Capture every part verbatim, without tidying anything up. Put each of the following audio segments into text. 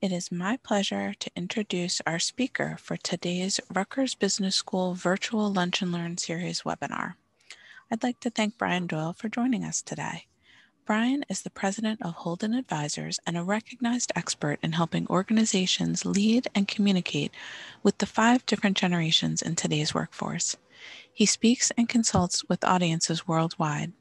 It is my pleasure to introduce our speaker for today's Rutgers Business School Virtual Lunch and Learn Series webinar. I'd like to thank Brian Doyle for joining us today. Brian is the president of Holden Advisors and a recognized expert in helping organizations lead and communicate with the five different generations in today's workforce. He speaks and consults with audiences worldwide.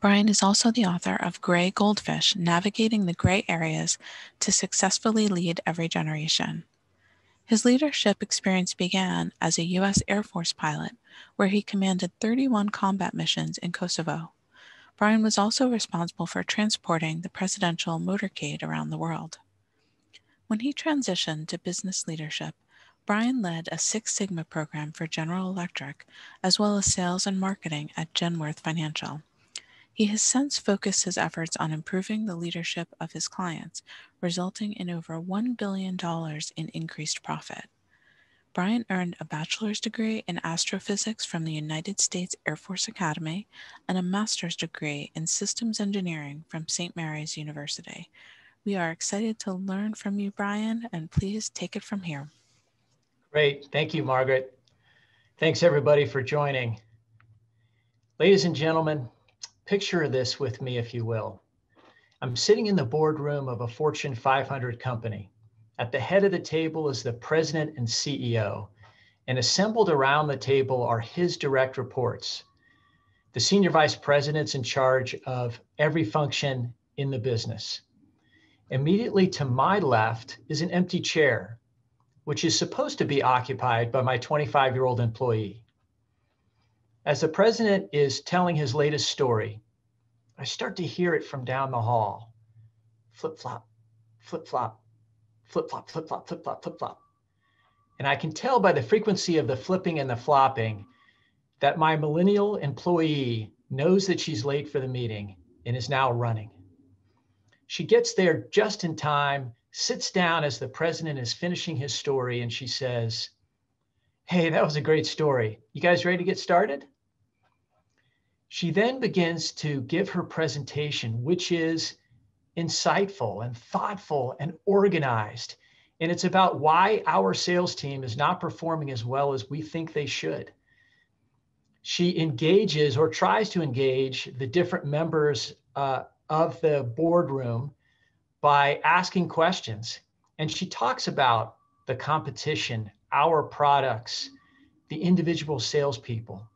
Brian is also the author of Gray Goldfish, Navigating the Gray Areas to Successfully Lead Every Generation. His leadership experience began as a U S Air Force pilot, where he commanded thirty-one combat missions in Kosovo. Brian was also responsible for transporting the presidential motorcade around the world. When he transitioned to business leadership, Brian led a Six Sigma program for General Electric, as well as sales and marketing at Genworth Financial. He has since focused his efforts on improving the leadership of his clients, resulting in over one billion dollars in increased profit. Brian earned a bachelor's degree in astrophysics from the United States Air Force Academy and a master's degree in systems engineering from Saint Mary's University. We are excited to learn from you, Brian, and please take it from here. Great. Thank you, Margaret. Thanks, everybody, for joining. Ladies and gentlemen, picture this with me, if you will. I'm sitting in the boardroom of a Fortune five hundred company. At the head of the table is the president and C E O, and assembled around the table are his direct reports, the senior vice presidents in charge of every function in the business. Immediately to my left is an empty chair, which is supposed to be occupied by my twenty-five-year-old employee. As the president is telling his latest story, I start to hear it from down the hall. Flip-flop, flip-flop, flip-flop, flip-flop, flip-flop, flip-flop. And I can tell by the frequency of the flipping and the flopping that my millennial employee knows that she's late for the meeting and is now running. She gets there just in time, sits down as the president is finishing his story, and she says, "Hey, that was a great story. You guys ready to get started?" She then begins to give her presentation, which is insightful and thoughtful and organized. And it's about why our sales team is not performing as well as we think they should. She engages or tries to engage the different members uh, of the boardroom by asking questions. And she talks about the competition, our products, the individual salespeople.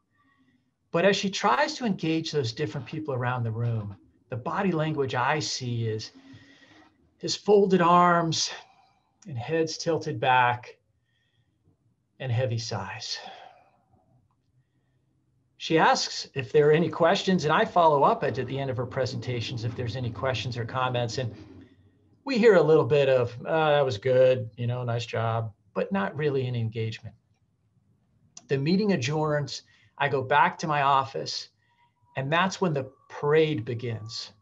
But as she tries to engage those different people around the room, the body language I see is his folded arms and heads tilted back and heavy sighs. She asks if there are any questions, and I follow up at the end of her presentations if there's any questions or comments. And we hear a little bit of, oh, that was good, you know, nice job, but not really an engagement. The meeting adjourns, I go back to my office, and that's when the parade begins.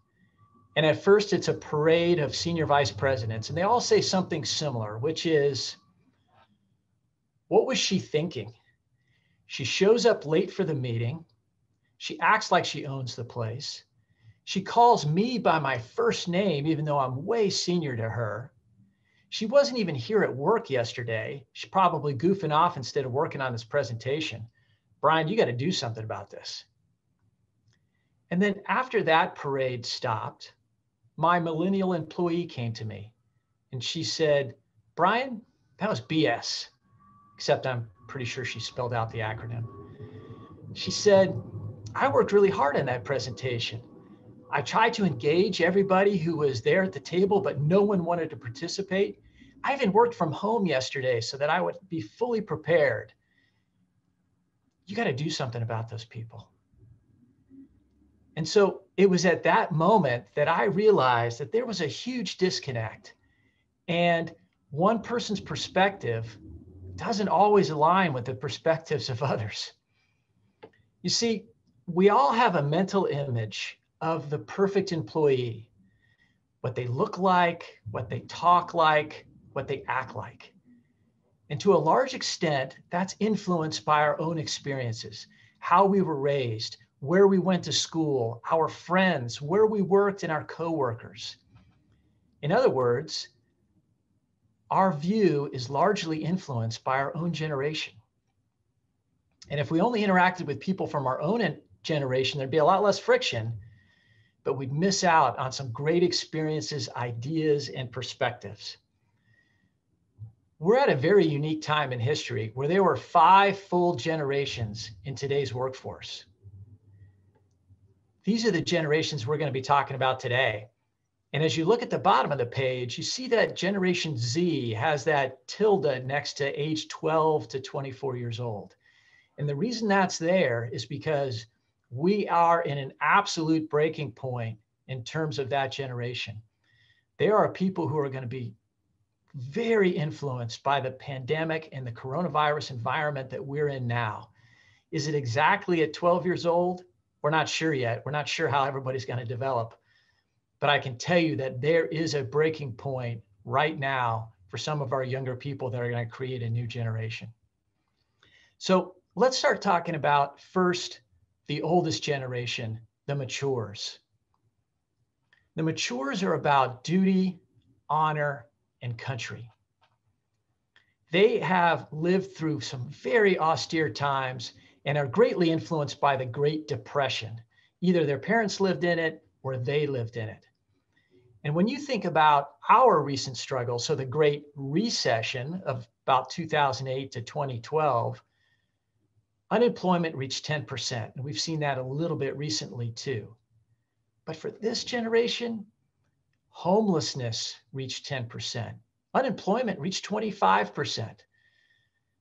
And at first it's a parade of senior vice presidents, and they all say something similar, which is, what was she thinking? She shows up late for the meeting. She acts like she owns the place. She calls me by my first name, even though I'm way senior to her. She wasn't even here at work yesterday. She's probably goofing off instead of working on this presentation. Brian, you got to do something about this. And then after that parade stopped, my millennial employee came to me and she said, "Brian, that was B S," except I'm pretty sure she spelled out the acronym. She said, "I worked really hard on that presentation. I tried to engage everybody who was there at the table, but no one wanted to participate. I even worked from home yesterday so that I would be fully prepared. You got to do something about those people." And so it was at that moment that I realized that there was a huge disconnect, and one person's perspective doesn't always align with the perspectives of others. You see, we all have a mental image of the perfect employee, what they look like, what they talk like, what they act like. And to a large extent, that's influenced by our own experiences, how we were raised, where we went to school, our friends, where we worked, and our coworkers. In other words, our view is largely influenced by our own generation. And if we only interacted with people from our own generation, there'd be a lot less friction, but we'd miss out on some great experiences, ideas, and perspectives. We're at a very unique time in history where there were five full generations in today's workforce. These are the generations we're going to be talking about today. And as you look at the bottom of the page, you see that Generation Z has that tilde next to age twelve to twenty-four years old. And the reason that's there is because we are in an absolute breaking point in terms of that generation. There are people who are going to be very influenced by the pandemic and the coronavirus environment that we're in now. Is it exactly at twelve years old? We're not sure yet. We're not sure how everybody's going to develop. But I can tell you that there is a breaking point right now for some of our younger people that are going to create a new generation. So let's start talking about first, the oldest generation, the matures. The matures are about duty, honor, and country. They have lived through some very austere times and are greatly influenced by the Great Depression. Either their parents lived in it or they lived in it. And when you think about our recent struggle, so the Great Recession of about two thousand eight to twenty twelve, unemployment reached ten percent. And we've seen that a little bit recently too. But for this generation, homelessness reached ten percent. Unemployment reached twenty-five percent.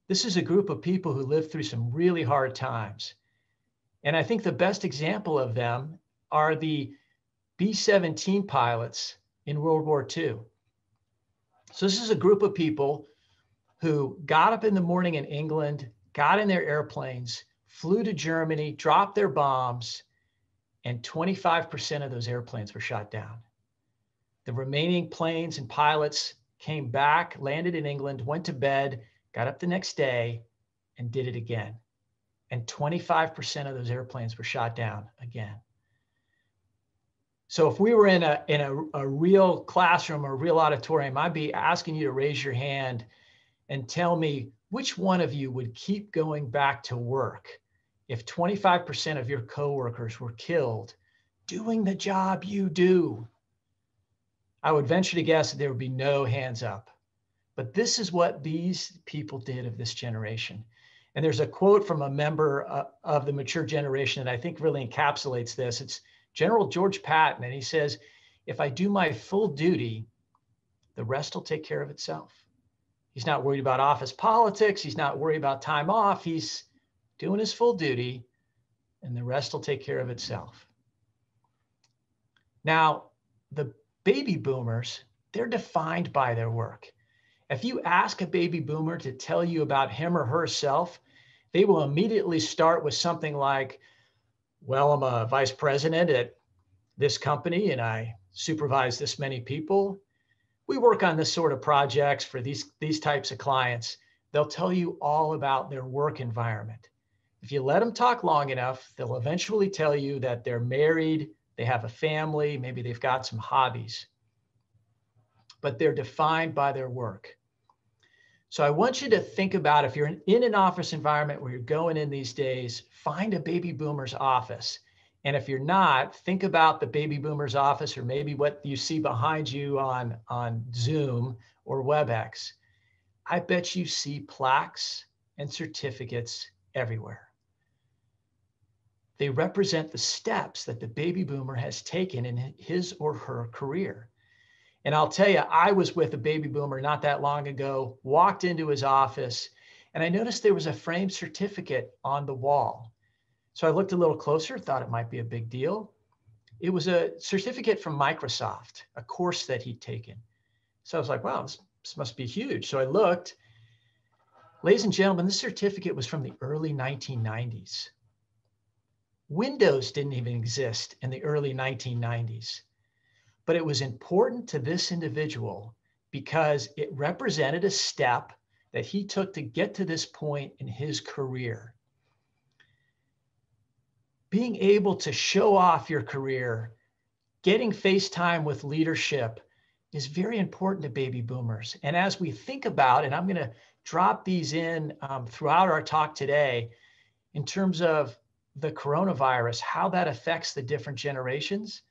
This is a group of people who lived through some really hard times. And I think the best example of them are the B seventeen pilots in World War two. So this is a group of people who got up in the morning in England, got in their airplanes, flew to Germany, dropped their bombs, and twenty-five percent of those airplanes were shot down. The remaining planes and pilots came back, landed in England, went to bed, got up the next day, and did it again. And twenty-five percent of those airplanes were shot down again. So if we were in a, in a, a real classroom or a real auditorium, I'd be asking you to raise your hand and tell me, which one of you would keep going back to work if twenty-five percent of your coworkers were killed doing the job you do? I would venture to guess that there would be no hands up. But this is what these people did of this generation. And there's a quote from a member uh, of the mature generation that I think really encapsulates this. It's General George Patton, and he says, "If I do my full duty, the rest will take care of itself." He's not worried about office politics. He's not worried about time off. He's doing his full duty and the rest will take care of itself. Now, the baby boomers, they're defined by their work. If you ask a baby boomer to tell you about him or herself, they will immediately start with something like, well, I'm a vice president at this company and I supervise this many people. We work on this sort of projects for these, these types of clients. They'll tell you all about their work environment. If you let them talk long enough, they'll eventually tell you that they're married, they have a family, maybe they've got some hobbies, but they're defined by their work. So I want you to think about, if you're in an office environment where you're going in these days, find a baby boomer's office. And if you're not, think about the baby boomer's office or maybe what you see behind you on, on Zoom or WebEx. I bet you see plaques and certificates everywhere. They represent the steps that the baby boomer has taken in his or her career. And I'll tell you, I was with a baby boomer not that long ago, walked into his office, and I noticed there was a framed certificate on the wall. So I looked a little closer, thought it might be a big deal. It was a certificate from Microsoft, a course that he'd taken. So I was like, wow, this, this must be huge. So I looked. Ladies and gentlemen, this certificate was from the early nineteen nineties. Windows didn't even exist in the early nineteen nineties, but it was important to this individual because it represented a step that he took to get to this point in his career. Being able to show off your career, getting face time with leadership, is very important to baby boomers. And as we think about, and I'm going to drop these in um, throughout our talk today, in terms of the coronavirus, how that affects the different generations.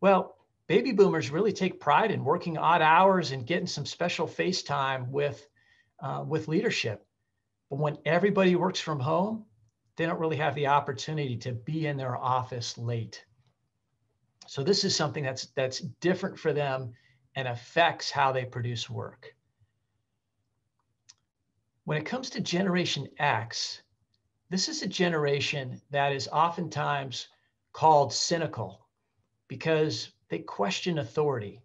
Well, baby boomers really take pride in working odd hours and getting some special face time with, uh, with leadership. But when everybody works from home, they don't really have the opportunity to be in their office late. So this is something that's, that's different for them and affects how they produce work. When it comes to Generation X, this is a generation that is oftentimes called cynical because they question authority.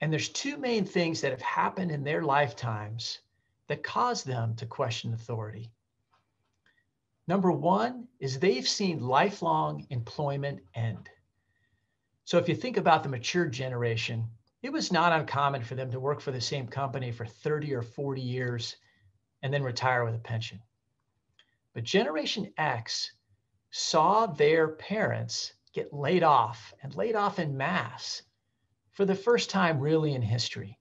And there's two main things that have happened in their lifetimes that cause them to question authority. Number one is they've seen lifelong employment end. So if you think about the mature generation, it was not uncommon for them to work for the same company for thirty or forty years and then retire with a pension. But Generation X saw their parents get laid off and laid off en masse for the first time really in history.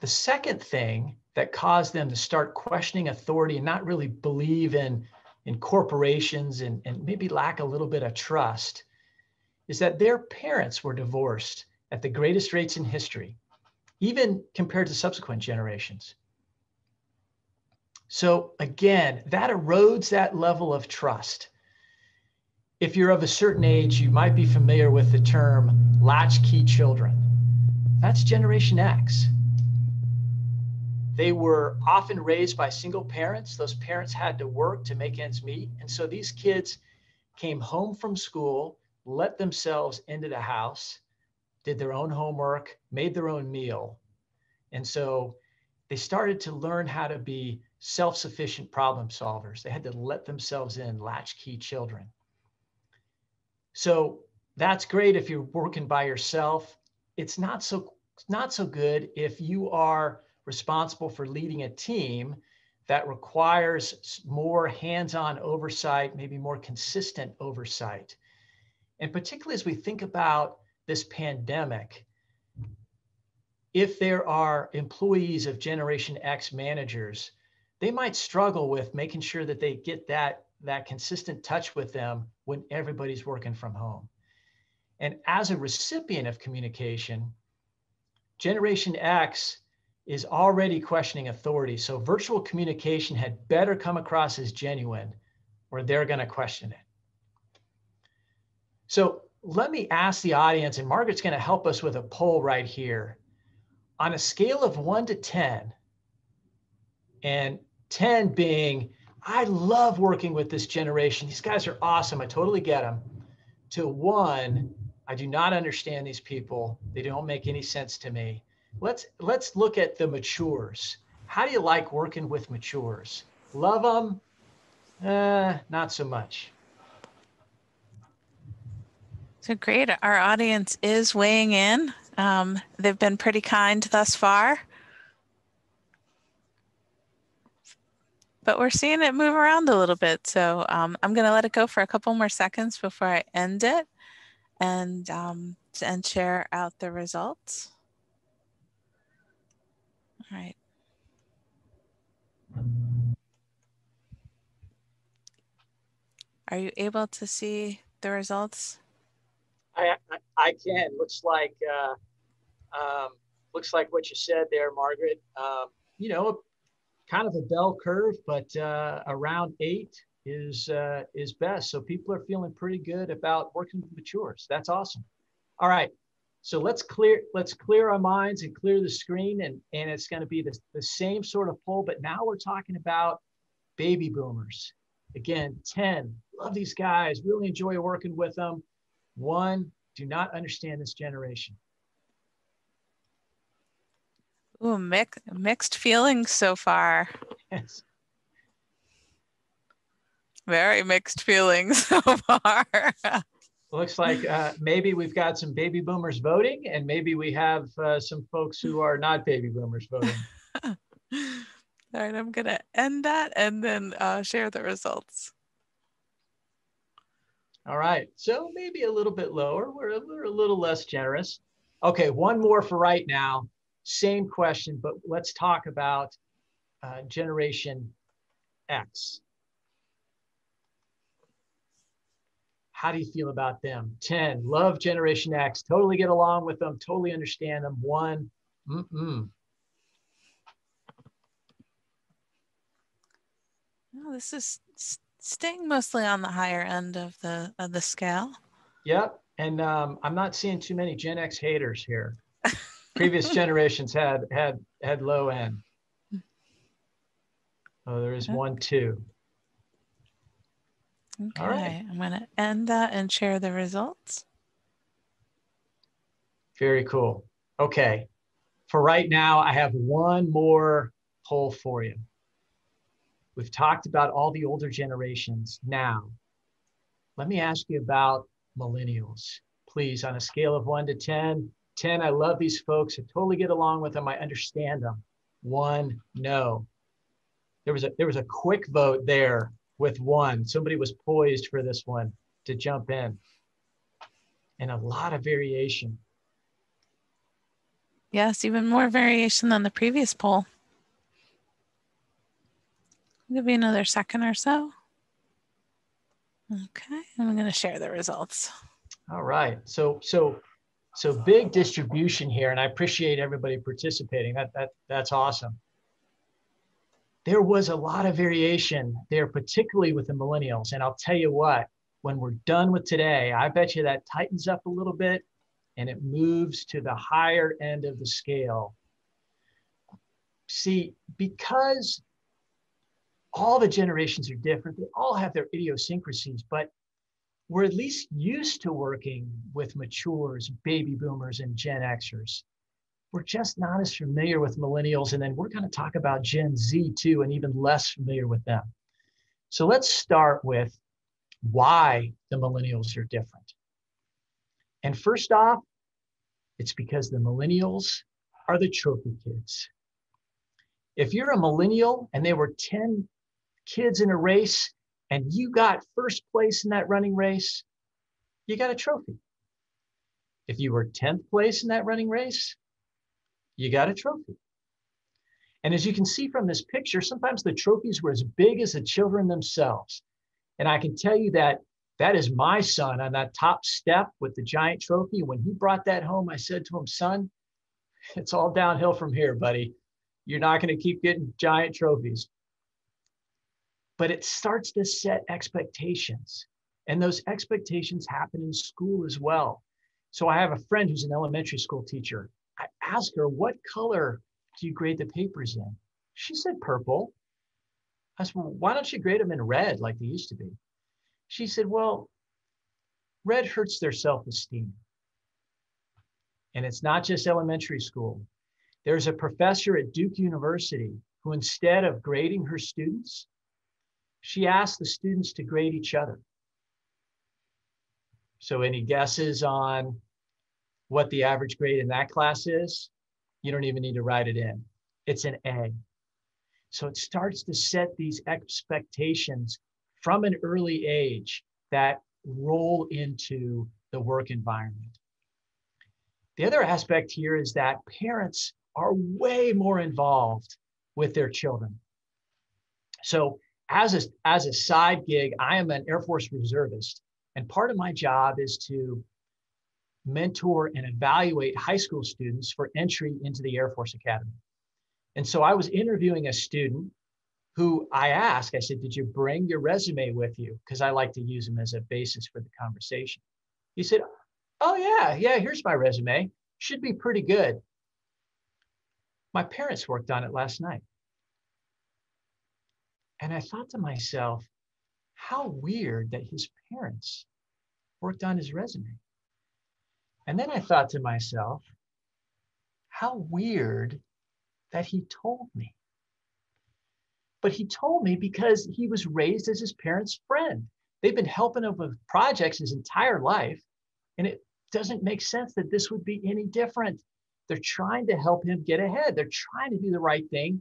The second thing that caused them to start questioning authority and not really believe in, in corporations and, and maybe lack a little bit of trust is that their parents were divorced at the greatest rates in history, even compared to subsequent generations. So again, that erodes that level of trust. If you're of a certain age, you might be familiar with the term latchkey children. That's Generation X. They were often raised by single parents. Those parents had to work to make ends meet. And so these kids came home from school, let themselves into the house, did their own homework, made their own meal. And so they started to learn how to be self-sufficient problem solvers. They had to let themselves in, latchkey children. So that's great if you're working by yourself. It's not so, not so good if you are responsible for leading a team that requires more hands-on oversight, maybe more consistent oversight. And particularly as we think about this pandemic, if there are employees of Generation X managers, they might struggle with making sure that they get that, that consistent touch with them when everybody's working from home. And as a recipient of communication, Generation X is already questioning authority. So virtual communication had better come across as genuine or they're gonna question it. So let me ask the audience, and Margaret's gonna help us with a poll right here. On a scale of one to ten, and ten being, I love working with this generation. These guys are awesome, I totally get them. To one, I do not understand these people. They don't make any sense to me. Let's, let's look at the matures. How do you like working with matures? Love them? Uh, not so much. So great. Our audience is weighing in. Um, they've been pretty kind thus far. But we're seeing it move around a little bit. So um, I'm going to let it go for a couple more seconds before I end it and, um, and share out the results. All right. Are you able to see the results? I I, I can. Looks like uh, um, looks like what you said there, Margaret. Um, you know, kind of a bell curve, but uh, around eight is uh, is best. So people are feeling pretty good about working with matures. That's awesome. All right. So let's clear, let's clear our minds and clear the screen, and, and it's going to be the, the same sort of poll, but now we're talking about baby boomers. Again, ten, love these guys, really enjoy working with them. One, do not understand this generation. Ooh, mix, mixed feelings so far. Yes. Very mixed feelings so far. Looks like uh, maybe we've got some baby boomers voting, and maybe we have uh, some folks who are not baby boomers voting. All right, I'm going to end that and then uh, share the results. All right, so maybe a little bit lower. We're, we're a little less generous. Okay, one more for right now. Same question, but let's talk about uh, Generation X. How do you feel about them? ten, love Generation X, totally get along with them, totally understand them. One, mm-mm. Well, this is staying mostly on the higher end of the of the scale. Yep, and um, I'm not seeing too many Gen X haters here. Previous generations had had had low end. Oh, there is one, two. Okay, all right. I'm going to end that and share the results. Very cool. Okay, for right now, I have one more poll for you. We've talked about all the older generations. Now, let me ask you about millennials, please, on a scale of one to ten. ten, I love these folks. I totally get along with them. I understand them. One, no. There was a, there was a quick vote there with one. Somebody was poised for this one to jump in. And a lot of variation. Yes, even more variation than the previous poll. Give me another second or so. Okay, I'm going to share the results. All right, so so so big distribution here, and I appreciate everybody participating. That that that's awesome. There was a lot of variation there, particularly with the millennials. And I'll tell you what, when we're done with today, I bet you that tightens up a little bit and it moves to the higher end of the scale. See, because all the generations are different, they all have their idiosyncrasies, but we're at least used to working with matures, baby boomers, and Gen Xers. We're just not as familiar with millennials, and then we're going to talk about Gen Z too, and even less familiar with them. So let's start with why the millennials are different. And first off, it's because the millennials are the trophy kids. If you're a millennial and there were ten kids in a race and you got first place in that running race, you got a trophy. If you were tenth place in that running race, you got a trophy. And as you can see from this picture, sometimes the trophies were as big as the children themselves. And I can tell you that that is my son on that top step with the giant trophy. When he brought that home, I said to him, son, it's all downhill from here, buddy. You're not going to keep getting giant trophies. But it starts to set expectations. And those expectations happen in school as well. So I have a friend who's an elementary school teacher. I asked her, what color do you grade the papers in? She said purple. I said, well, why don't you grade them in red like they used to be? She said, well, red hurts their self-esteem. And it's not just elementary school. There's a professor at Duke University who, instead of grading her students, she asked the students to grade each other. So any guesses on what the average grade in that class is? You don't even need to write it in. It's an A. So it starts to set these expectations from an early age that roll into the work environment. The other aspect here is that parents are way more involved with their children. So as a, as a side gig, I am an Air Force reservist. And part of my job is to mentor and evaluate high school students for entry into the Air Force Academy. And so I was interviewing a student who I asked, I said, did you bring your resume with you? Because I like to use them as a basis for the conversation. He said, oh yeah, yeah, here's my resume. Should be pretty good. My parents worked on it last night. And I thought to myself, how weird that his parents worked on his resume. And then I thought to myself, how weird that he told me. But he told me because he was raised as his parents' friend. They've been helping him with projects his entire life. And it doesn't make sense that this would be any different. They're trying to help him get ahead. They're trying to do the right thing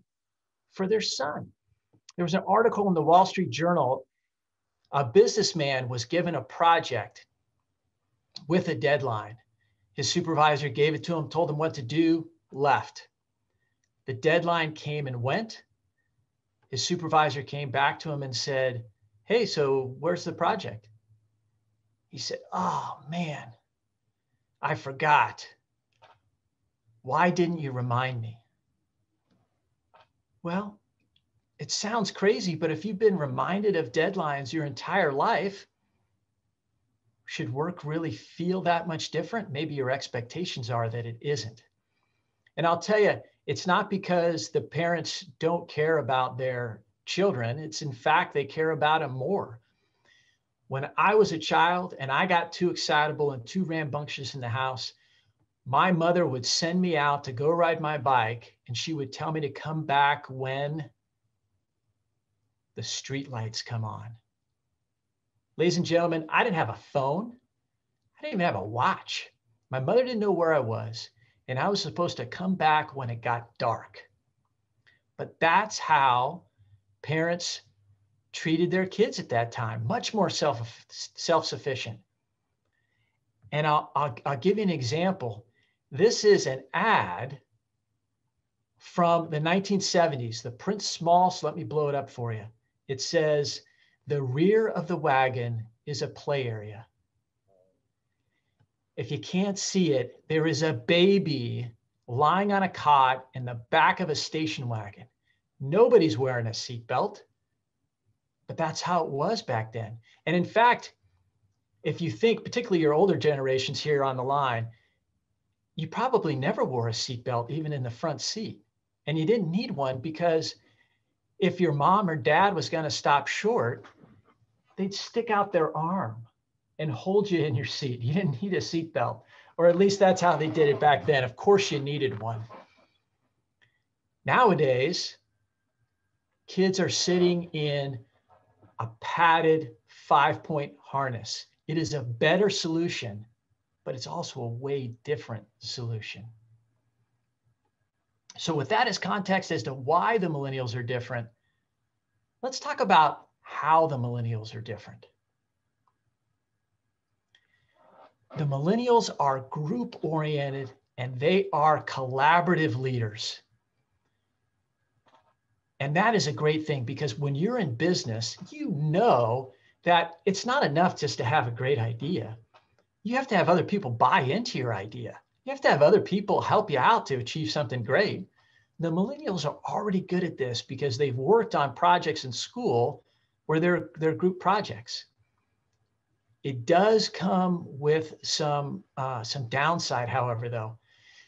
for their son. There was an article in the Wall Street Journal. A businessman was given a project with a deadline. His supervisor gave it to him, told him what to do, left. The deadline came and went. His supervisor came back to him and said, hey, so where's the project? He said, oh man, I forgot. Why didn't you remind me? Well, it sounds crazy, but if you've been reminded of deadlines your entire life, should work really feel that much different? Maybe your expectations are that it isn't. And I'll tell you, it's not because the parents don't care about their children. It's in fact, they care about them more. When I was a child and I got too excitable and too rambunctious in the house, my mother would send me out to go ride my bike and she would tell me to come back when the street lights come on. Ladies and gentlemen, I didn't have a phone. I didn't even have a watch. My mother didn't know where I was, and I was supposed to come back when it got dark. But that's how parents treated their kids at that time, much more self, self-sufficient. And I'll, I'll, I'll give you an example. This is an ad from the nineteen seventies, the print's small, so let me blow it up for you. It says, the rear of the wagon is a play area. If you can't see it, there is a baby lying on a cot in the back of a station wagon. Nobody's wearing a seatbelt, but that's how it was back then. And in fact, if you think, particularly your older generations here on the line, you probably never wore a seatbelt even in the front seat. And you didn't need one because if your mom or dad was gonna stop short, they'd stick out their arm and hold you in your seat. You didn't need a seatbelt, or at least that's how they did it back then. Of course you needed one. Nowadays, kids are sitting in a padded five-point harness. It is a better solution, but it's also a way different solution. So with that as context as to why the millennials are different, let's talk about how the millennials are different. The millennials are group-oriented and they are collaborative leaders. And that is a great thing because when you're in business, you know that it's not enough just to have a great idea. You have to have other people buy into your idea. You have to have other people help you out to achieve something great. The millennials are already good at this because they've worked on projects in school where they're, they're group projects. It does come with some, uh, some downside, however, though.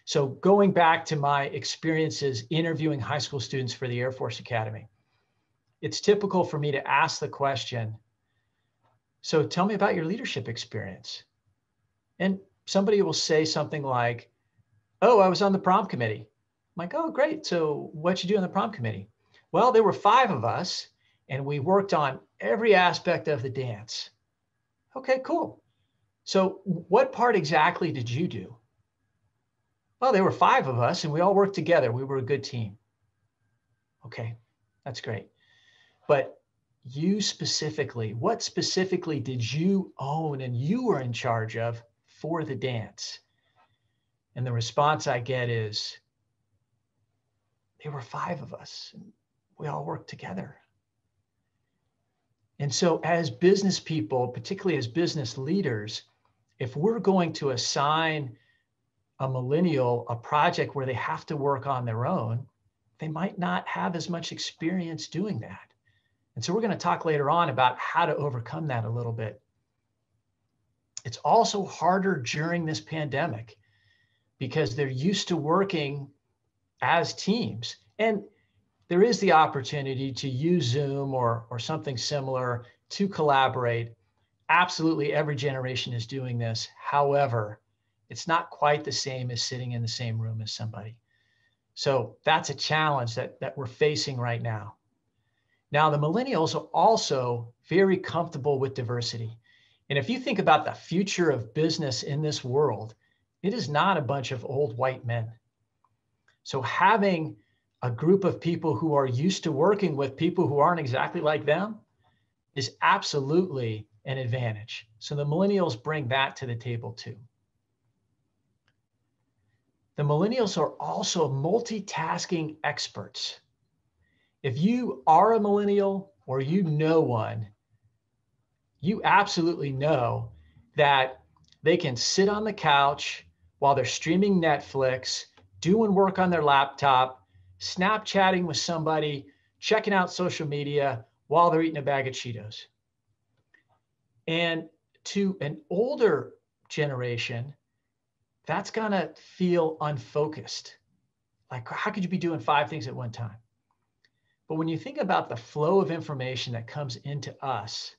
So going back to my experiences interviewing high school students for the Air Force Academy, it's typical for me to ask the question, so tell me about your leadership experience. And somebody will say something like, oh, I was on the prom committee. I'm like, oh, great. So what'd you do on the prom committee? Well, there were five of us and we worked on every aspect of the dance. Okay, cool. So what part exactly did you do? Well, there were five of us and we all worked together. We were a good team. Okay, that's great. But you specifically, what specifically did you own and you were in charge of for the dance? And the response I get is, there were five of us and we all worked together. And so as business people, particularly as business leaders, if we're going to assign a millennial a project where they have to work on their own, they might not have as much experience doing that. And so we're going to talk later on about how to overcome that a little bit. It's also harder during this pandemic because they're used to working as teams. And there is the opportunity to use Zoom or, or something similar to collaborate. Absolutely every generation is doing this. However, it's not quite the same as sitting in the same room as somebody. So that's a challenge that, that we're facing right now. Now, the millennials are also very comfortable with diversity. And if you think about the future of business in this world, it is not a bunch of old white men. So having a group of people who are used to working with people who aren't exactly like them is absolutely an advantage. So the millennials bring that to the table too. the millennials are also multitasking experts. If you are a millennial or you know one, you absolutely know that they can sit on the couch while they're streaming Netflix, doing work on their laptop, Snapchatting with somebody, checking out social media while they're eating a bag of Cheetos. And to an older generation, that's gonna feel unfocused. Like, how could you be doing five things at one time? But when you think about the flow of information that comes into us,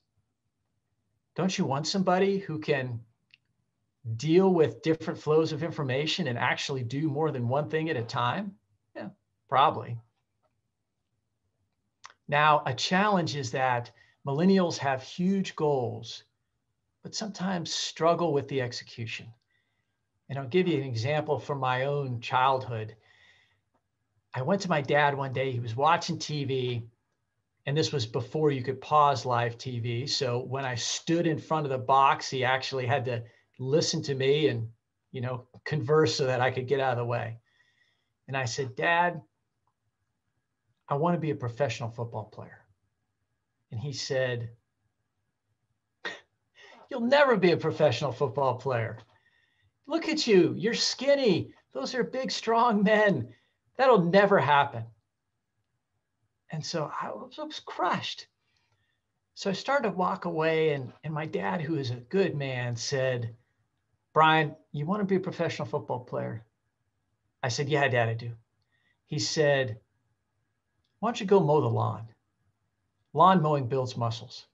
don't you want somebody who can deal with different flows of information and actually do more than one thing at a time? Yeah, probably. Now, a challenge is that millennials have huge goals, but sometimes struggle with the execution. And I'll give you an example from my own childhood. I went to my dad one day, he was watching T V, and this was before you could pause live T V. So when I stood in front of the box, he actually had to listen to me and, you know, converse so that I could get out of the way. And I said, "Dad, I want to be a professional football player." And he said, "You'll never be a professional football player. Look at you, you're skinny. Those are big, strong men. That'll never happen." And so I was, I was crushed. So I started to walk away, and, and my dad, who is a good man, said, "Brian, you want to be a professional football player?" I said, "Yeah, Dad, I do." He said, "Why don't you go mow the lawn? Lawn mowing builds muscles."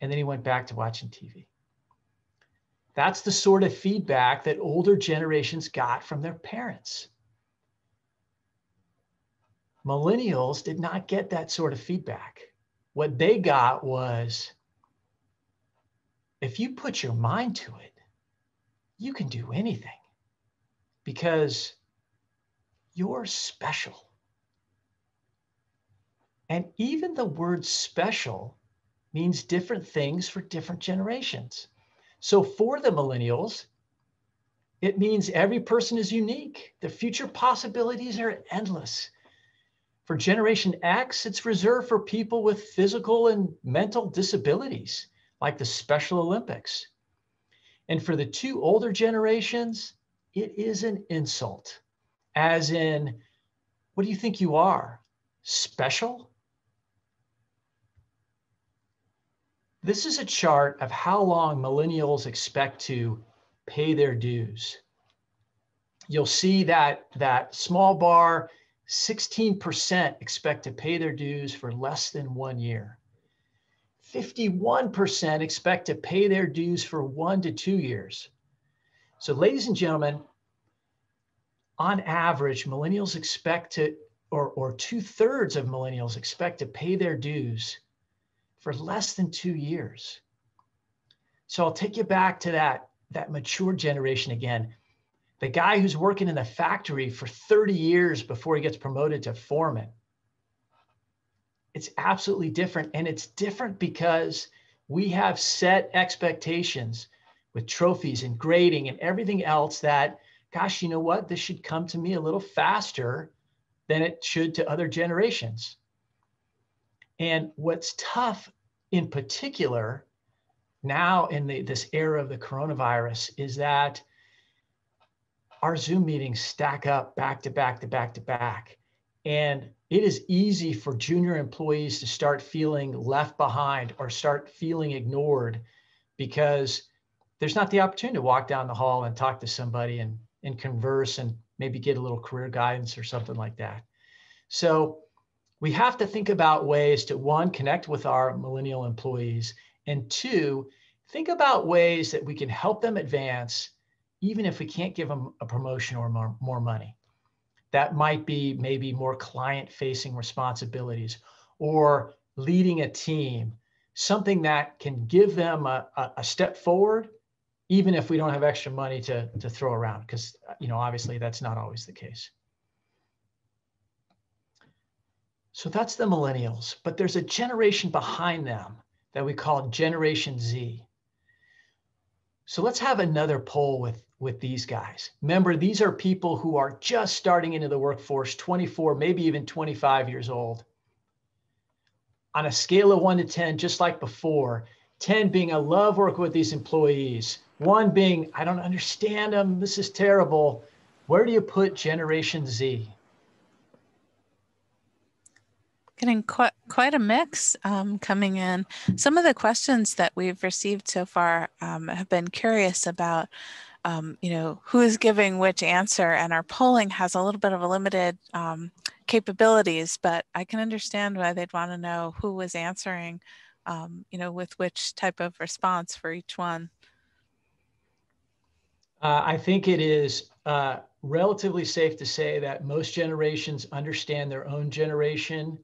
And then he went back to watching T V. That's the sort of feedback that older generations got from their parents. Millennials did not get that sort of feedback. What they got was, if you put your mind to it, you can do anything because you're special. And even the word special means different things for different generations. So for the millennials, it means every person is unique. The future possibilities are endless. For Generation X, it's reserved for people with physical and mental disabilities, like the Special Olympics. And for the two older generations, it is an insult, as in, what do you think you are? Special? This is a chart of how long millennials expect to pay their dues. You'll see that, that small bar, sixteen percent expect to pay their dues for less than one year. fifty-one percent expect to pay their dues for one to two years. So ladies and gentlemen, on average, millennials expect to, or, or two thirds of millennials expect to pay their dues for less than two years. So I'll take you back to that, that mature generation again. The guy who's working in the factory for thirty years before he gets promoted to foreman. It's absolutely different, and it's different because we have set expectations with trophies and grading and everything else that, gosh, you know what? This should come to me a little faster than it should to other generations. And what's tough in particular now in the, this era of the coronavirus is that our Zoom meetings stack up back to back to back to back. And it is easy for junior employees to start feeling left behind or start feeling ignored because there's not the opportunity to walk down the hall and talk to somebody and, and converse and maybe get a little career guidance or something like that. So we have to think about ways to, one, connect with our millennial employees, and two, think about ways that we can help them advance, even if we can't give them a promotion or more, more money. That might be maybe more client-facing responsibilities or leading a team, something that can give them a, a, a step forward, even if we don't have extra money to, to throw around, because, you know, obviously that's not always the case. So that's the millennials, but there's a generation behind them that we call Generation Z. So let's have another poll with, with these guys. Remember, these are people who are just starting into the workforce, twenty-four, maybe even twenty-five years old. On a scale of one to ten, just like before, ten being I love working with these employees, one being I don't understand them, this is terrible. Where do you put Generation Z? Getting quite, quite a mix um, coming in. Some of the questions that we've received so far um, have been curious about, um, you know, who is giving which answer, and our polling has a little bit of a limited um, capabilities, but I can understand why they'd want to know who was answering, um, you know, with which type of response for each one. Uh, I think it is uh, relatively safe to say that most generations understand their own generation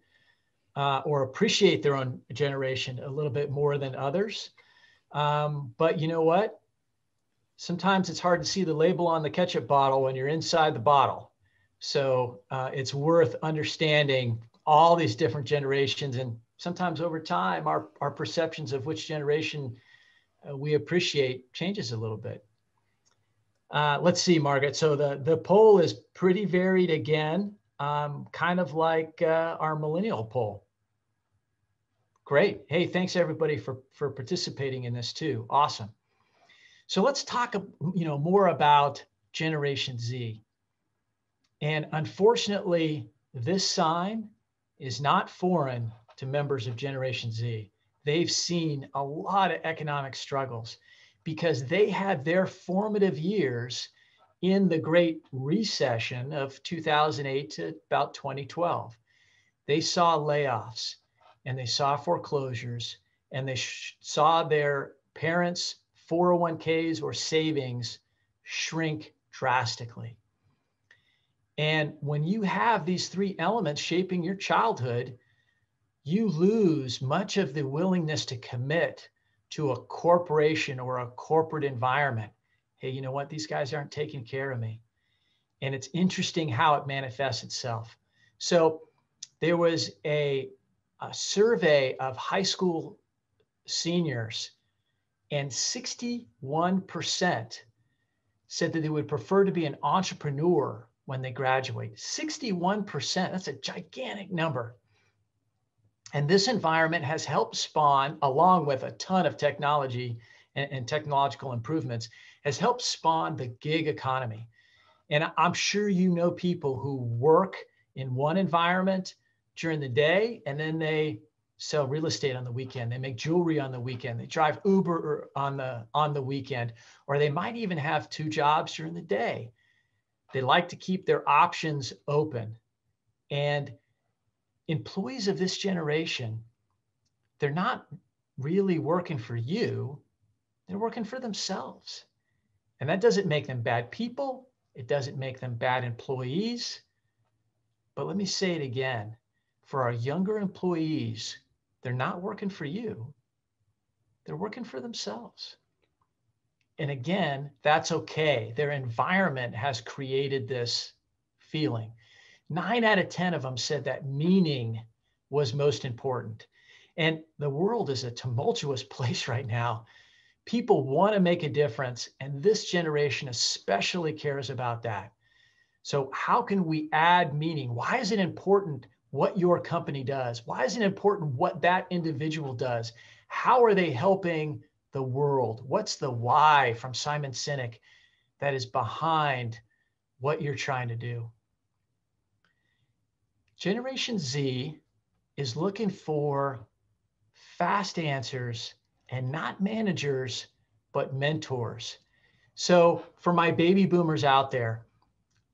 Uh, or appreciate their own generation a little bit more than others. Um, but you know what? Sometimes it's hard to see the label on the ketchup bottle when you're inside the bottle. So uh, it's worth understanding all these different generations. And sometimes over time, our, our perceptions of which generation uh, we appreciate changes a little bit. Uh, let's see, Margaret. So the, the poll is pretty varied again, um, kind of like uh, our millennial poll. Great. Hey, thanks everybody for, for participating in this too. Awesome. So let's talk, you know, more about Generation Z. And unfortunately, this sign is not foreign to members of Generation Z. They've seen a lot of economic struggles because they had their formative years in the Great Recession of two thousand eight to about twenty twelve. They saw layoffs, and they saw foreclosures, and they saw their parents' four oh one Ks or savings shrink drastically. And when you have these three elements shaping your childhood, you lose much of the willingness to commit to a corporation or a corporate environment. Hey, you know what? These guys aren't taking care of me. And it's interesting how it manifests itself. So there was a, a survey of high school seniors, and sixty-one percent said that they would prefer to be an entrepreneur when they graduate. sixty-one percent, that's a gigantic number. And this environment has helped spawn, along with a ton of technology and, and technological improvements, has helped spawn the gig economy. And I'm sure you know people who work in one environment during the day, and then they sell real estate on the weekend. They make jewelry on the weekend. They drive Uber on the, on the weekend, or they might even have two jobs during the day. They like to keep their options open. And employees of this generation, they're not really working for you. They're working for themselves. And that doesn't make them bad people. It doesn't make them bad employees. But let me say it again. For our younger employees, they're not working for you. They're working for themselves. And again, that's okay. Their environment has created this feeling. Nine out of ten of them said that meaning was most important. And the world is a tumultuous place right now. People want to make a difference, and this generation especially cares about that. So how can we add meaning? Why is it important what your company does? Why is it important what that individual does? How are they helping the world? What's the why from Simon Sinek that is behind what you're trying to do? Generation Z is looking for fast answers, and not managers, but mentors. So for my baby boomers out there,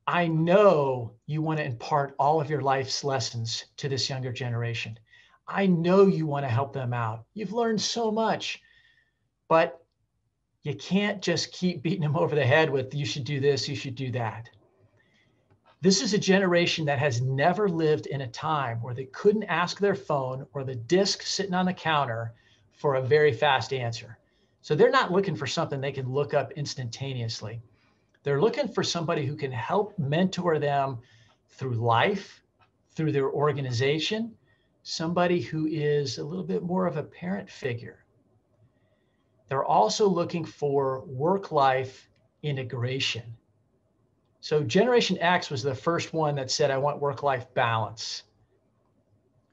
I know you want to impart all of your life's lessons to this younger generation. I know you want to help them out. You've learned so much, but you can't just keep beating them over the head with, you should do this, you should do that. This is a generation that has never lived in a time where they couldn't ask their phone or the disc sitting on the counter for a very fast answer. So they're not looking for something they can look up instantaneously. They're looking for somebody who can help mentor them through life, through their organization, somebody who is a little bit more of a parent figure. They're also looking for work-life integration. So Generation X was the first one that said, I want work-life balance.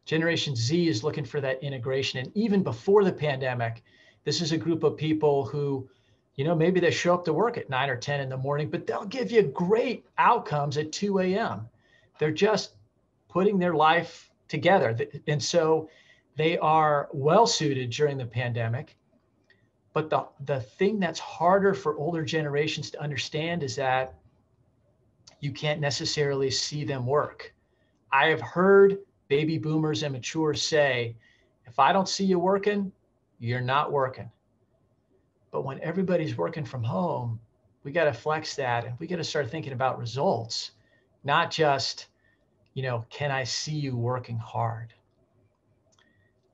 Generation Z is looking for that integration. And even before the pandemic, this is a group of people who, you know, maybe they show up to work at nine or ten in the morning, but they'll give you great outcomes at two a m They're just putting their life together. And so they are well-suited during the pandemic. But the, the thing that's harder for older generations to understand is that you can't necessarily see them work. I have heard baby boomers and mature say, if I don't see you working, you're not working. But when everybody's working from home, we got to flex that, and we got to start thinking about results, not just, you know, can I see you working hard?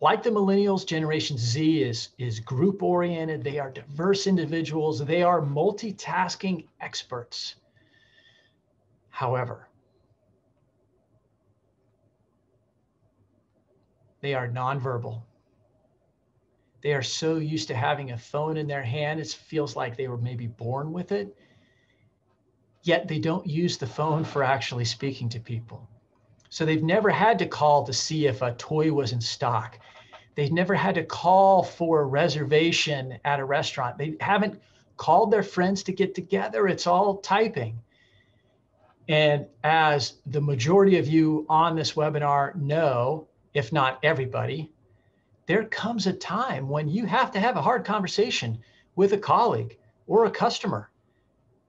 Like the millennials, Generation Z is, is group oriented. They are diverse individuals. They are multitasking experts. However, they are nonverbal. They are so used to having a phone in their hand, it feels like they were maybe born with it. Yet they don't use the phone for actually speaking to people. So they've never had to call to see if a toy was in stock. They've never had to call for a reservation at a restaurant. They haven't called their friends to get together. It's all typing. And as the majority of you on this webinar know, if not everybody, there comes a time when you have to have a hard conversation with a colleague or a customer.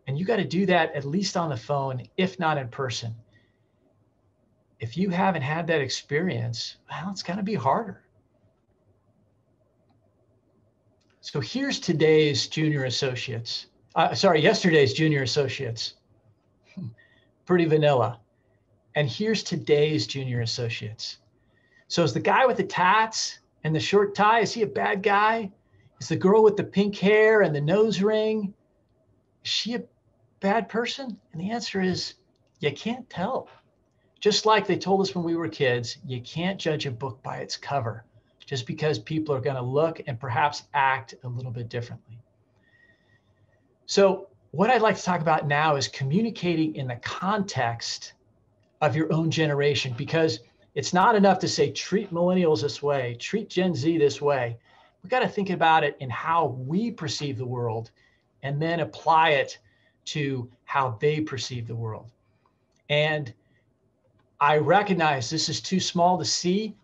And you got to do that at least on the phone, if not in person. If you haven't had that experience, well, it's going to be harder. So here's today's junior associates. Uh, sorry, yesterday's junior associates. Pretty vanilla. And here's today's junior associates. So is the guy with the tats and the short tie, is he a bad guy? Is the girl with the pink hair and the nose ring, is she a bad person? And the answer is, you can't tell. Just like they told us when we were kids, you can't judge a book by its cover, just because people are going to look and perhaps act a little bit differently. So what I'd like to talk about now is communicating in the context of your own generation, because it's not enough to say, treat millennials this way, treat Gen Z this way. We've got to think about it in how we perceive the world and then apply it to how they perceive the world. And I recognize this is too small to see,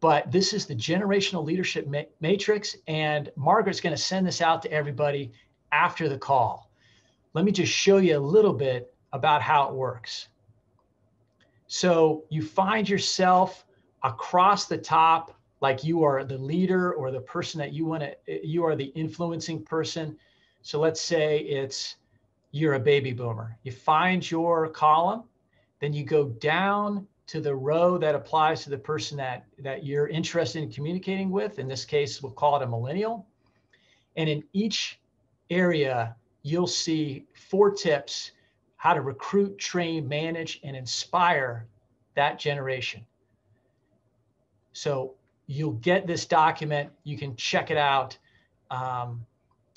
but this is the generational leadership ma- matrix, and Margaret's going to send this out to everybody after the call. Let me just show you a little bit about how it works. So you find yourself across the top, like you are the leader or the person that you want to, you are the influencing person. So let's say it's, you're a baby boomer. You find your column, then you go down to the row that applies to the person that, that you're interested in communicating with. In this case, we'll call it a millennial. And in each area, you'll see four tips how to recruit, train, manage, and inspire that generation. So you'll get this document. You can check it out, um,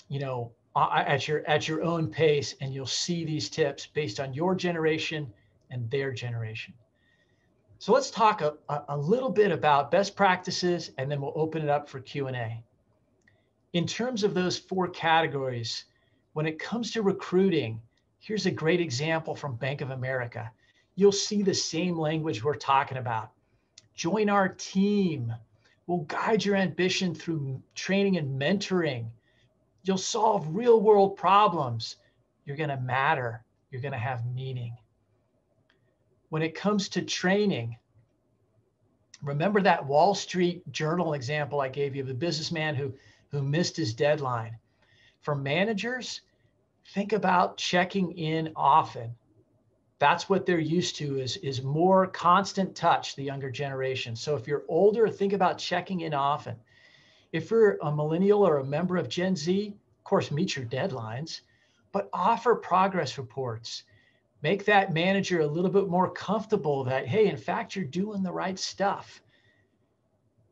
you know, at your at your own pace, and you'll see these tips based on your generation and their generation. So let's talk a, a little bit about best practices, and then we'll open it up for Q and A. In terms of those four categories, when it comes to recruiting, here's a great example from Bank of America. You'll see the same language we're talking about. Join our team. We'll guide your ambition through training and mentoring. You'll solve real world problems. You're gonna matter. You're gonna have meaning. When it comes to training, remember that Wall Street Journal example I gave you of the businessman who, who missed his deadline. For managers, think about checking in often. That's what they're used to, is, is more constant touch, the younger generation. So if you're older, think about checking in often. If you're a millennial or a member of Gen Z, of course, meet your deadlines, but offer progress reports. Make that manager a little bit more comfortable that, hey, in fact, you're doing the right stuff.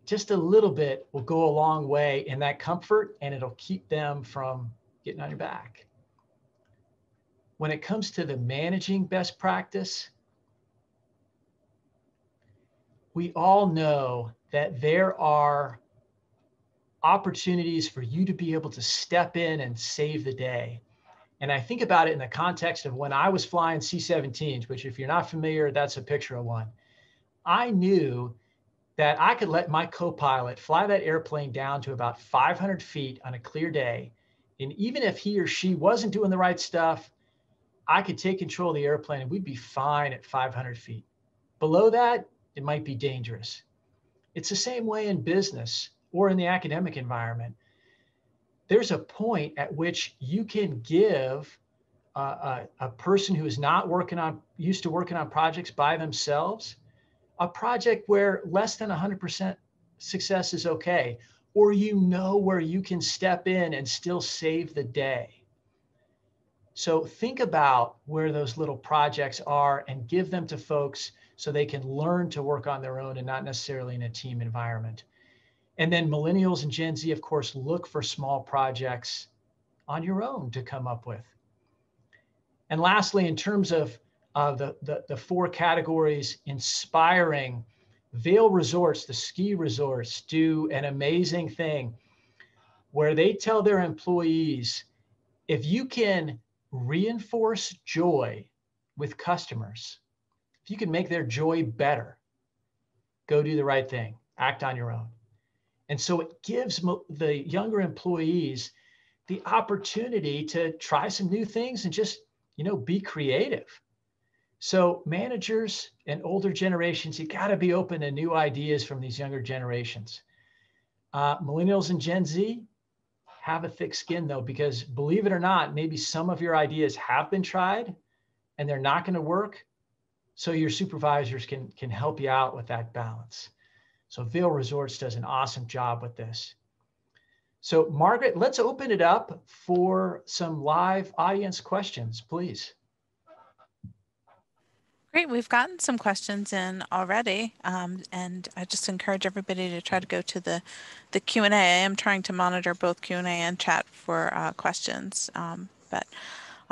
just a little bit will go a long way in that comfort, and it'll keep them from getting on your back. When it comes to the managing best practice, we all know that there are opportunities for you to be able to step in and save the day. And I think about it in the context of when I was flying C seventeens, which if you're not familiar, that's a picture of one. I knew that I could let my co-pilot fly that airplane down to about five hundred feet on a clear day. And even if he or she wasn't doing the right stuff, I could take control of the airplane and we'd be fine at five hundred feet. Below that, it might be dangerous. It's the same way in business or in the academic environment. There's a point at which you can give a, a, a person who is not working on, used to working on projects by themselves, a project where less than one hundred percent success is okay, or you know where you can step in and still save the day. So think about where those little projects are and give them to folks so they can learn to work on their own and not necessarily in a team environment. And then millennials and Gen Z, of course, look for small projects on your own to come up with. And lastly, in terms of uh, the, the, the four categories inspiring, Vail Resorts, the ski resorts, do an amazing thing where they tell their employees, if you can reinforce joy with customers, if you can make their joy better, go do the right thing, act on your own. And so it gives the younger employees the opportunity to try some new things and just, you know, be creative. So managers and older generations, you got to be open to new ideas from these younger generations. Uh, millennials and Gen Z, have a thick skin though, because believe it or not, maybe some of your ideas have been tried and they're not going to work. So your supervisors can, can help you out with that balance. So Vail Resorts does an awesome job with this. So Margaret, let's open it up for some live audience questions, please. Great, we've gotten some questions in already, um, and I just encourage everybody to try to go to the, the Q and A. I am trying to monitor both Q and A and chat for uh, questions, um, but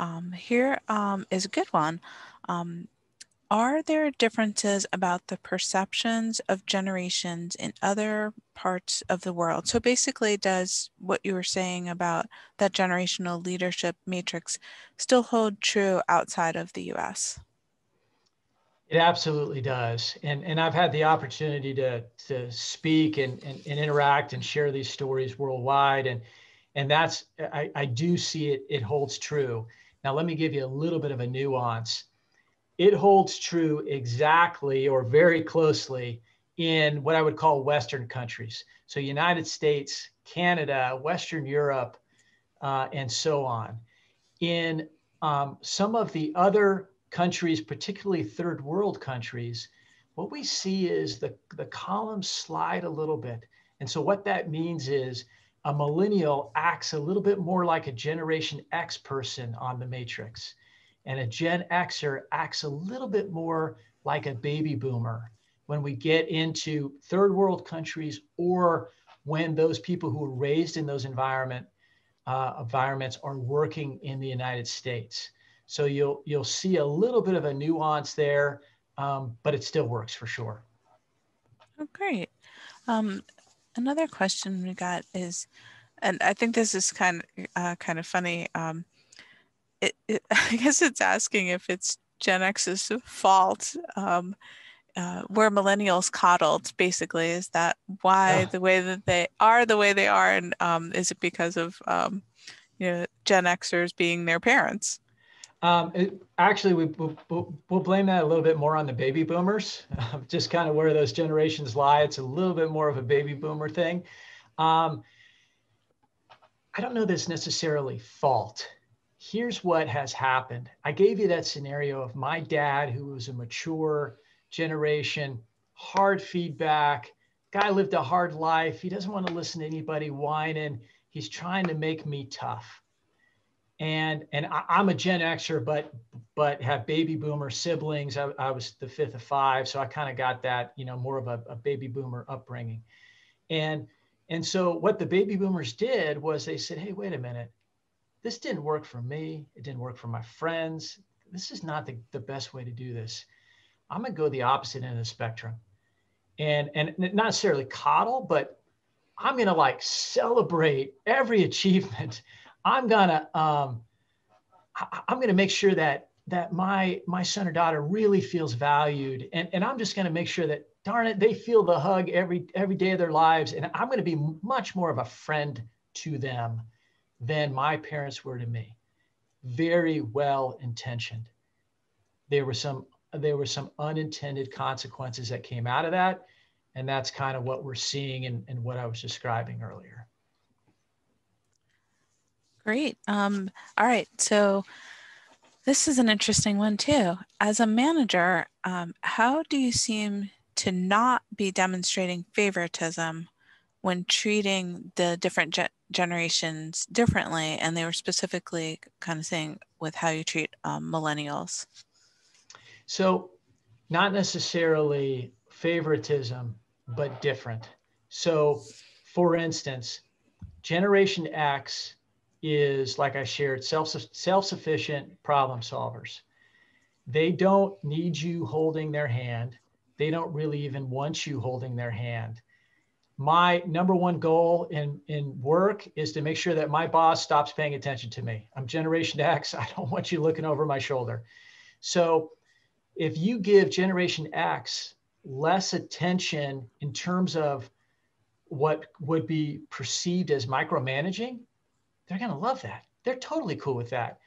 um, here um, is a good one. Um, are there differences about the perceptions of generations in other parts of the world? So basically, does what you were saying about that generational leadership matrix still hold true outside of the U S? It absolutely does. And, and I've had the opportunity to, to speak and, and, and interact and share these stories worldwide. And, and that's, I, I do see it, it holds true. Now, let me give you a little bit of a nuance. It holds true exactly or very closely in what I would call Western countries. So United States, Canada, Western Europe, uh, and so on. In um, some of the other countries, particularly third world countries, what we see is the, the columns slide a little bit. And so what that means is a millennial acts a little bit more like a Generation X person on the matrix. And a Gen Xer acts a little bit more like a baby boomer when we get into third world countries or when those people who were raised in those environment, uh, environments are working in the United States. So you'll, you'll see a little bit of a nuance there, um, but it still works for sure. Oh, great. Um, another question we got is, and I think this is kind of, uh, kind of funny. Um, it, it, I guess it's asking if it's Gen X's fault. Um, uh, were millennials coddled, basically? Is that why uh. the way that they are the way they are? And um, is it because of um, you know, Gen Xers being their parents? Um, it, actually, we, we'll, we'll blame that a little bit more on the baby boomers, uh, just kind of where those generations lie. It's a little bit more of a baby boomer thing. Um, I don't know that it's necessarily fault. Here's what has happened. I gave you that scenario of my dad, who was a mature generation, hard feedback, guy lived a hard life. He doesn't want to listen to anybody whining. He's trying to make me tough. And, and I, I'm a Gen Xer, but, but have baby boomer siblings. I, I was the fifth of five. So I kind of got that, you know, more of a, a baby boomer upbringing. And, and so what the baby boomers did was they said, hey, wait a minute, this didn't work for me. It didn't work for my friends. This is not the, the best way to do this. I'm gonna go the opposite end of the spectrum. And, and not necessarily coddle, but I'm gonna like celebrate every achievement. I'm gonna, um, I, I'm gonna make sure that that my my son or daughter really feels valued, and and I'm just gonna make sure that, darn it, they feel the hug every every day of their lives, and I'm gonna be much more of a friend to them than my parents were to me. Very well intentioned. There were some there were some unintended consequences that came out of that. And that's kind of what we're seeing and, and what I was describing earlier. Great. Um, all right. So this is an interesting one too. As a manager, um, how do you seem to not be demonstrating favoritism when treating the different ge- generations differently? And they were specifically kind of saying with how you treat um, millennials. So not necessarily favoritism, but different. So for instance, Generation X is, like I shared, self, self-sufficient problem solvers. They don't need you holding their hand. They don't really even want you holding their hand. My number one goal in, in work is to make sure that my boss stops paying attention to me. I'm Generation X. I don't want you looking over my shoulder. So if you give Generation X less attention in terms of what would be perceived as micromanaging, they're gonna love that. They're totally cool with that.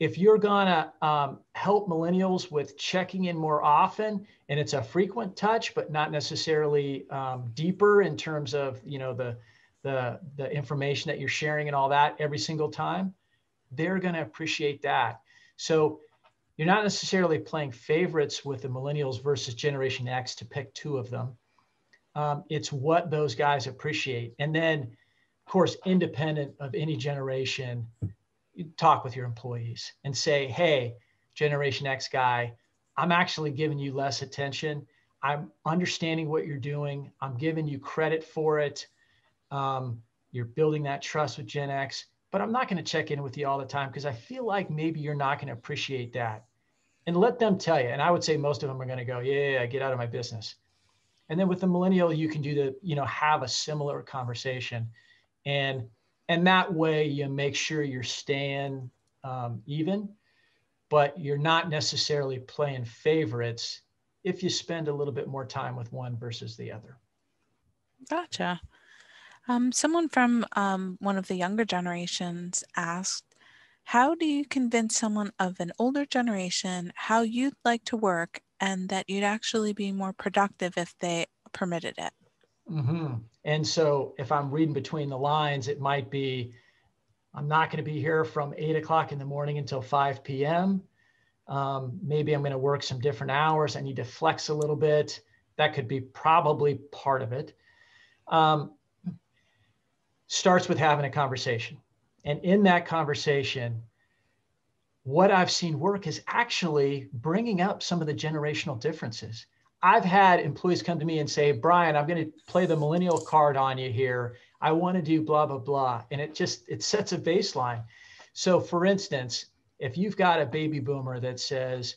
If you're gonna um, help millennials with checking in more often, and it's a frequent touch, but not necessarily um, deeper in terms of, you know, the, the, the information that you're sharing and all that every single time, they're gonna appreciate that. So you're not necessarily playing favorites with the millennials versus Generation X, to pick two of them. Um, it's what those guys appreciate. And then, of course, independent of any generation, you talk with your employees and say, hey, Generation X guy, I'm actually giving you less attention. I'm understanding what you're doing. I'm giving you credit for it. Um, you're building that trust with Gen X, but I'm not going to check in with you all the time because I feel like maybe you're not going to appreciate that. And let them tell you. And I would say most of them are going to go, yeah, yeah, get out of my business. And then with the millennial, you can do the, you know, have a similar conversation. And, and that way you make sure you're staying um, even, but you're not necessarily playing favorites if you spend a little bit more time with one versus the other. Gotcha. Um, someone from um, one of the younger generations asked, how do you convince someone of an older generation how you'd like to work and that you'd actually be more productive if they permitted it? Mm-hmm. And so if I'm reading between the lines, it might be, I'm not going to be here from eight o'clock in the morning until five p m Um, maybe I'm going to work some different hours. I need to flex a little bit. That could be probably part of it. Um, starts with having a conversation. And in that conversation, what I've seen work is actually bringing up some of the generational differences. I've had employees come to me and say, Brian, I'm going to play the millennial card on you here. I want to do blah, blah, blah. And it just, it sets a baseline. So for instance, if you've got a baby boomer that says,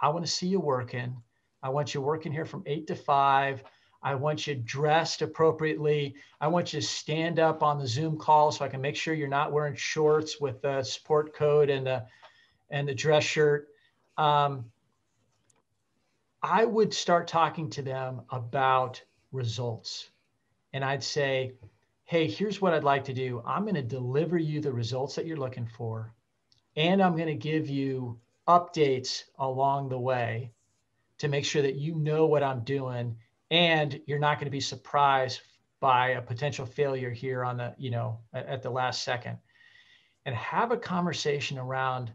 I want to see you working. I want you working here from eight to five. I want you dressed appropriately. I want you to stand up on the Zoom call so I can make sure you're not wearing shorts with the sport coat and the, and the dress shirt. Um, I would start talking to them about results. And I'd say, hey, here's what I'd like to do. I'm going to deliver you the results that you're looking for. And I'm going to give you updates along the way to make sure that you know what I'm doing. And you're not going to be surprised by a potential failure here on the, you know, at the last second. And have a conversation around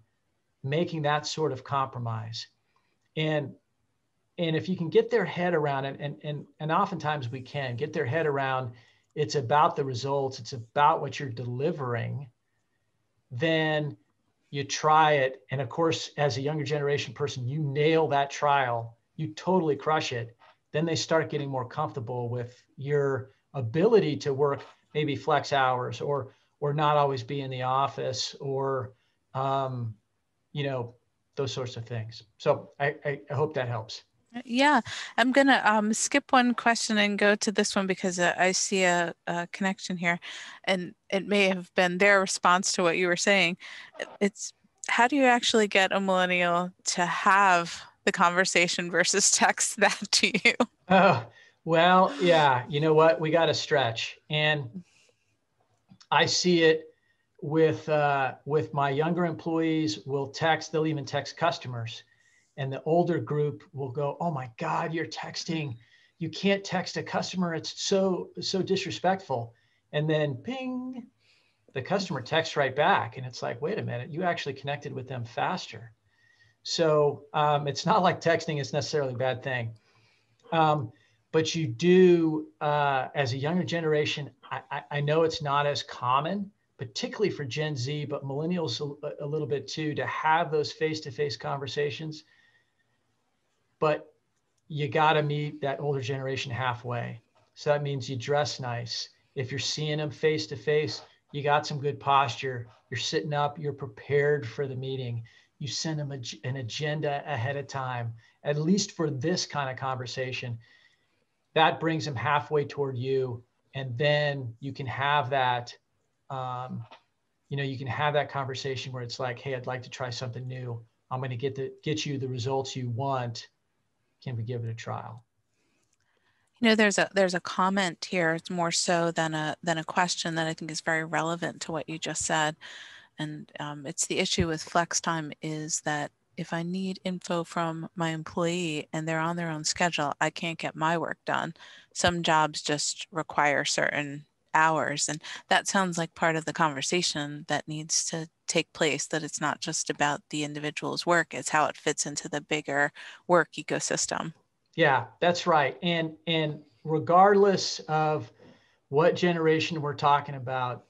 making that sort of compromise. And, and if you can get their head around it, and, and, and oftentimes we can get their head around, it's about the results, it's about what you're delivering, then you try it. And of course, as a younger generation person, you nail that trial, you totally crush it. Then they start getting more comfortable with your ability to work maybe flex hours or or not always be in the office or, um, you know, those sorts of things. So I, I, I hope that helps. Yeah, I'm going to um, skip one question and go to this one because uh, I see a, a connection here, and it may have been their response to what you were saying. It's how do you actually get a millennial to have the conversation versus text that to you? Oh, well, yeah, you know what? We got to stretch. And I see it with, uh, with my younger employees. We'll text, they'll even text customers. And the older group will go, oh my God, you're texting. You can't text a customer. It's so, so disrespectful. And then ping, the customer texts right back. And it's like, wait a minute, you actually connected with them faster. So um, it's not like texting is necessarily a bad thing. Um, but you do, uh, as a younger generation, I, I, I know it's not as common, particularly for Gen Z, but millennials a, a little bit too, to have those face-to-face conversations. But you got to meet that older generation halfway. So that means you dress nice. If you're seeing them face to face, you got some good posture. You're sitting up. You're prepared for the meeting. You send them a, an agenda ahead of time, at least for this kind of conversation. That brings them halfway toward you. And then you can have that, um, you know, you can have that conversation where it's like, hey, I'd like to try something new. I'm going to get the, get you the results you want. Can we give it a trial? You know, there's a there's a comment here. It's more so than a than a question that I think is very relevant to what you just said, and um, it's the issue with flex time is that if I need info from my employee and they're on their own schedule, I can't get my work done. Some jobs just require certain hours, and that sounds like part of the conversation that needs to take place, that it's not just about the individual's work, it's how it fits into the bigger work ecosystem. Yeah, that's right. And and regardless of what generation we're talking about,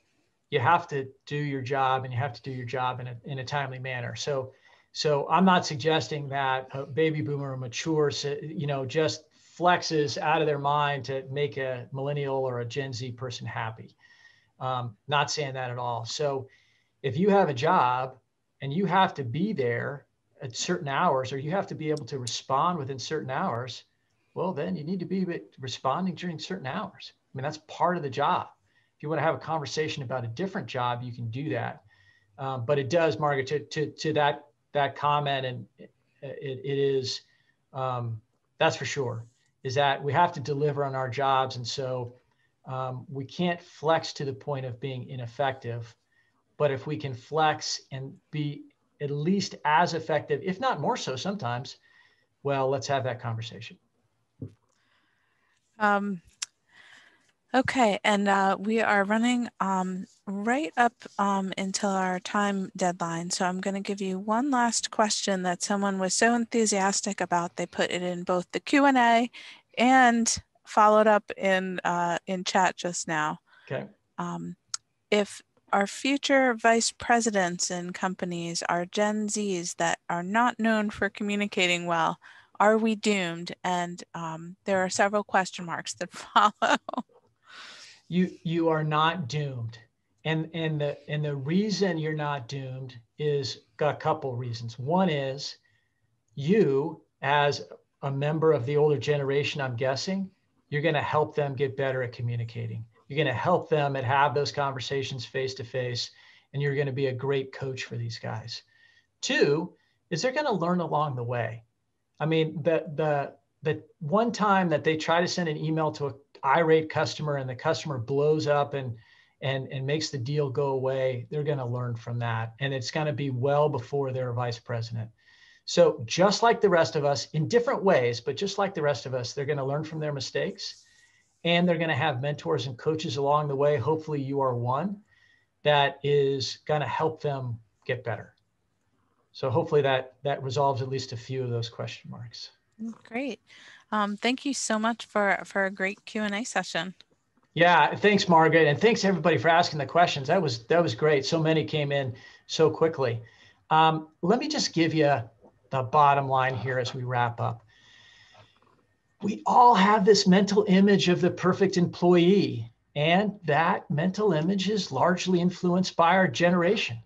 you have to do your job, and you have to do your job in a, in a timely manner. So so I'm not suggesting that a baby boomer matures, you know, just flexes out of their mind to make a millennial or a Gen Z person happy. Um, not saying that at all. So if you have a job and you have to be there at certain hours, or you have to be able to respond within certain hours, well, then you need to be responding during certain hours. I mean, that's part of the job. If you want to have a conversation about a different job, you can do that. Um, but it does, Margaret, to, to, to that, that comment, and it, it is, um, that's for sure, is that we have to deliver on our jobs. And so um, we can't flex to the point of being ineffective. But if we can flex and be at least as effective, if not more so sometimes, well, let's have that conversation. Um, okay, and uh, we are running um, right up um, until our time deadline. So I'm going to give you one last question that someone was so enthusiastic about, they put it in both the Q and A and followed up in, uh, in chat just now. Okay. Um, if our future vice presidents in companies are Gen Zs that are not known for communicating well, are we doomed? And um, there are several question marks that follow. You you are not doomed, and and the and the reason you're not doomed is a couple reasons. One is you, as a member of the older generation, I'm guessing, you're going to help them get better at communicating. You're going to help them and have those conversations face to face, and you're going to be a great coach for these guys. Two is they're going to learn along the way. I mean, the the the one time that they try to send an email to an irate customer and the customer blows up and and and makes the deal go away, they're going to learn from that, and it's going to be well before they're vice president. So just like the rest of us, in different ways, but just like the rest of us, they're going to learn from their mistakes. And they're going to have mentors and coaches along the way. Hopefully you are one that is going to help them get better. So hopefully that, that resolves at least a few of those question marks. Great. Um, thank you so much for, for a great Q and A session. Yeah. Thanks, Margaret. And thanks everybody for asking the questions. That was, that was great. So many came in so quickly. Um, let me just give you the bottom line here as we wrap up. we all have this mental image of the perfect employee, and that mental image is largely influenced by our generation.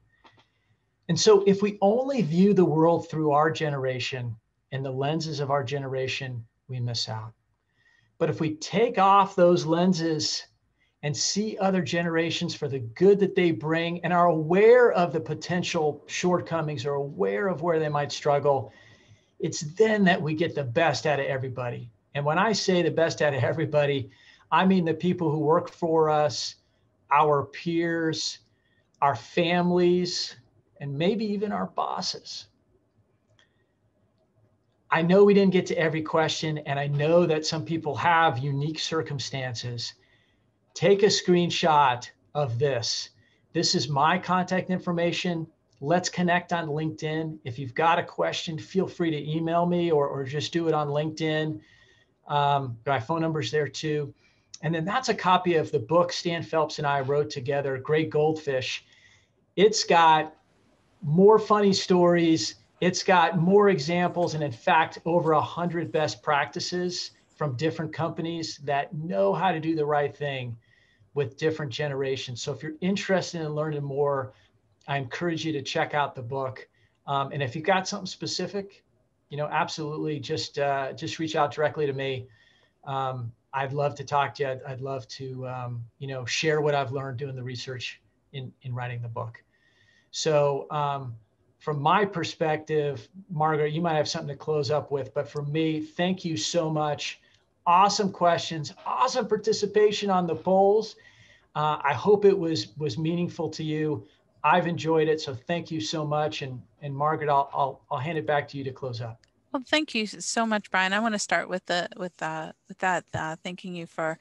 And so if we only view the world through our generation and the lenses of our generation, we miss out. But if we take off those lenses and see other generations for the good that they bring and are aware of the potential shortcomings or aware of where they might struggle, it's then that we get the best out of everybody. And when I say the best out of everybody, I mean the people who work for us, our peers, our families, and maybe even our bosses. I know we didn't get to every question, and I know that some people have unique circumstances. Take a screenshot of this. This is my contact information. Let's connect on LinkedIn. If you've got a question, feel free to email me or, or just do it on LinkedIn. Um, my phone number's there too. And then that's a copy of the book Stan Phelps and I wrote together, Gray Goldfish. It's got more funny stories. It's got more examples, and in fact, over one hundred best practices from different companies that know how to do the right thing with different generations. So if you're interested in learning more, I encourage you to check out the book. Um, and if you've got something specific, you know, absolutely just uh, just reach out directly to me. Um, I'd love to talk to you. I'd, I'd love to, um, you know, share what I've learned doing the research in, in writing the book. So um, from my perspective, Margaret, you might have something to close up with, but for me, thank you so much. Awesome questions, awesome participation on the polls. Uh, I hope it was, was meaningful to you. I've enjoyed it, so thank you so much. And, and Margaret, I'll, I'll, I'll hand it back to you to close up. Well, thank you so much, Brian. I want to start with, the, with, uh, with that, uh, thanking you for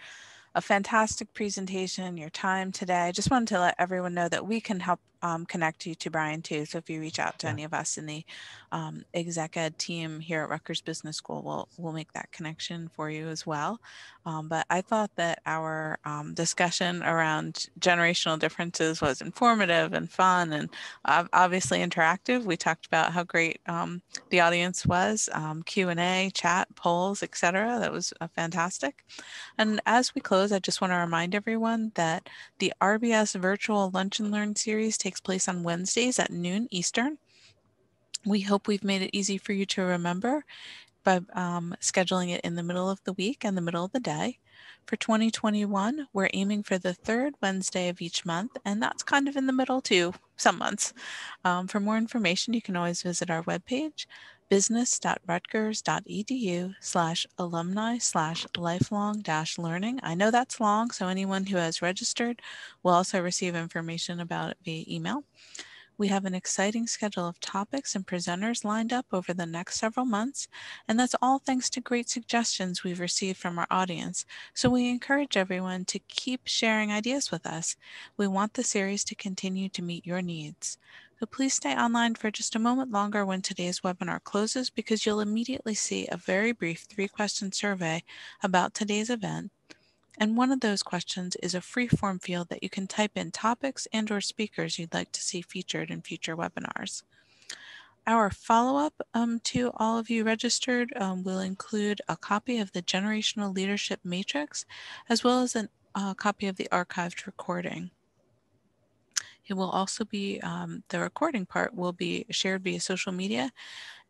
a fantastic presentation, your time today. I just wanted to let everyone know that we can help um, connect you to Brian too. So if you reach out to yeah. any of us in the um, exec ed team here at Rutgers Business School, we'll, we'll make that connection for you as well. Um, but I thought that our um, discussion around generational differences was informative and fun and uh, obviously interactive. We talked about how great um, the audience was, um, Q and A, chat, polls, et cetera. That was uh, fantastic. And as we close, I just want to remind everyone that the R B S virtual Lunch and Learn series takes place on Wednesdays at noon Eastern. We hope we've made it easy for you to remember by um, scheduling it in the middle of the week and the middle of the day. For twenty twenty-one, we're aiming for the third Wednesday of each month, and that's kind of in the middle too, some months. Um, for more information, you can always visit our webpage, business.rutgers.edu slash alumni slash lifelong dash learning. I know that's long, so anyone who has registered will also receive information about it via email. We have an exciting schedule of topics and presenters lined up over the next several months, and that's all thanks to great suggestions we've received from our audience. So we encourage everyone to keep sharing ideas with us. We want the series to continue to meet your needs. So please stay online for just a moment longer when today's webinar closes, because you'll immediately see a very brief three-question survey about today's event. And one of those questions is a free-form field that you can type in topics and or speakers you'd like to see featured in future webinars. Our follow-up um, to all of you registered um, will include a copy of the Generational Leadership Matrix, as well as a uh, copy of the archived recording. It will also be, um, the recording part will be shared via social media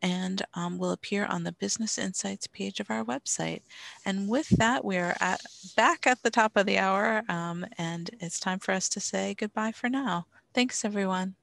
and um, will appear on the Business Insights page of our website. And with that, we are at, back at the top of the hour, um, and it's time for us to say goodbye for now. Thanks, everyone.